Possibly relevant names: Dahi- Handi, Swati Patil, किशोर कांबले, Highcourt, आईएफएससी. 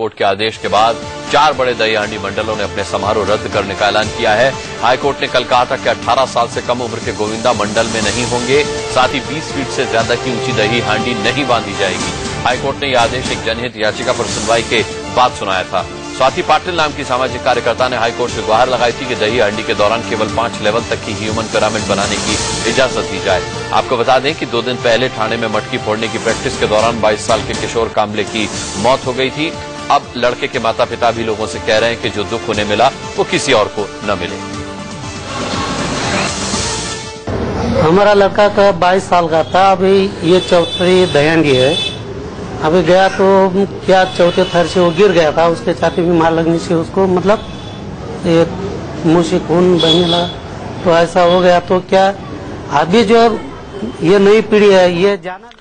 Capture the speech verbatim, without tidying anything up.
High court के आदेश के बाद चार बड़े दही-हांडी मंडलों ने अपने समारोह रद्द करने का ऐलान किया है। हाईकोर्ट ने कल कहा था कि अठारह साल से कम उम्र के गोविंदा मंडल में नहीं होंगे, साथ ही बीस फीट से ज्यादा की ऊंची दही-हांडी नहीं बांधी जाएगी। हाईकोर्ट ने यह आदेश एक जनहित याचिका पर सुनवाई के बाद सुनाया था। स्वाति पाटिल नाम की सामाजिक कार्यकर्ता ने हाईकोर्ट से गुहार लगाई थी कि दही-हांडी के दौरान केवल पांच लेवल तक की ह्यूमन पिरामिड बनाने की इजाजत दी जाए। आपको बता दें कि दो दिन पहले ठाणे में मटकी फोड़ने की प्रैक्टिस के दौरान बाईस साल के किशोर कांबले की मौत हो गई थी। अब लड़के के माता पिता भी लोगों से कह रहे हैं कि जो दुख उन्हें मिला वो किसी और को न मिले। हमारा लड़का का बाईस साल का था, अभी ये चौथी दही-हांडी है। अभी गया तो क्या चौथे थर से वो गिर गया था, उसके छाती में मार लगने से उसको मतलब मुँह से खून बहने लगा, तो ऐसा हो गया। तो क्या अभी जो ये नई पीढ़ी है ये जाना